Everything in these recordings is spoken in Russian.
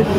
Дальше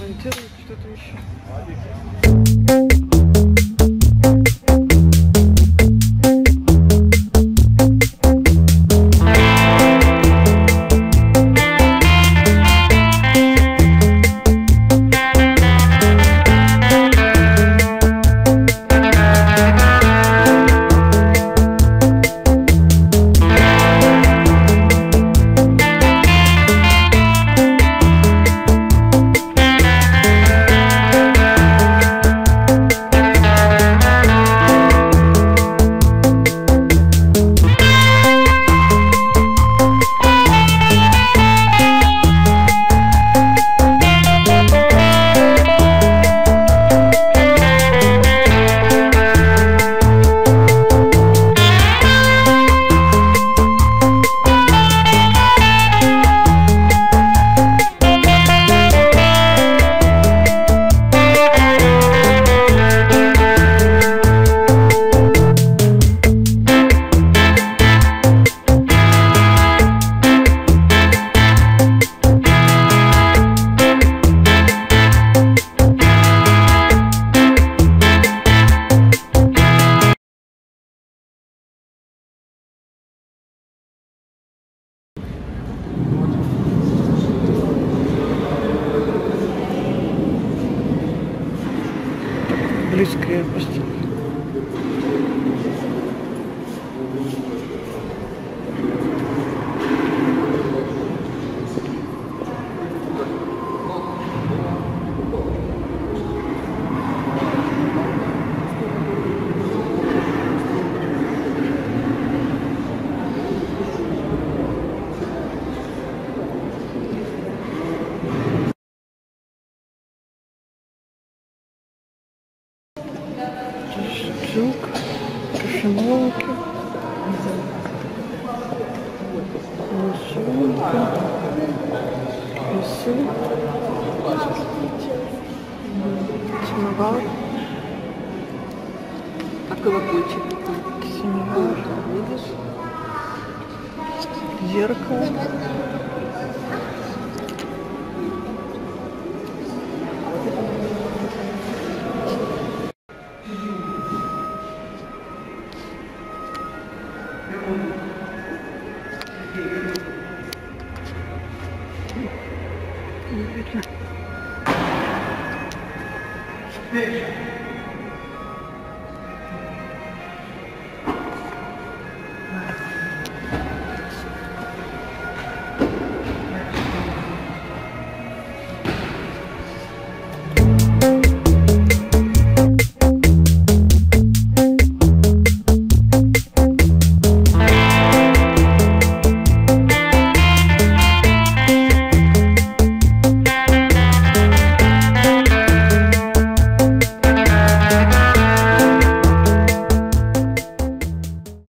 монтируют что-то еще. Кошелки, машинка, весы, самовар, а колокольчик такой, самовар, видишь, зеркало.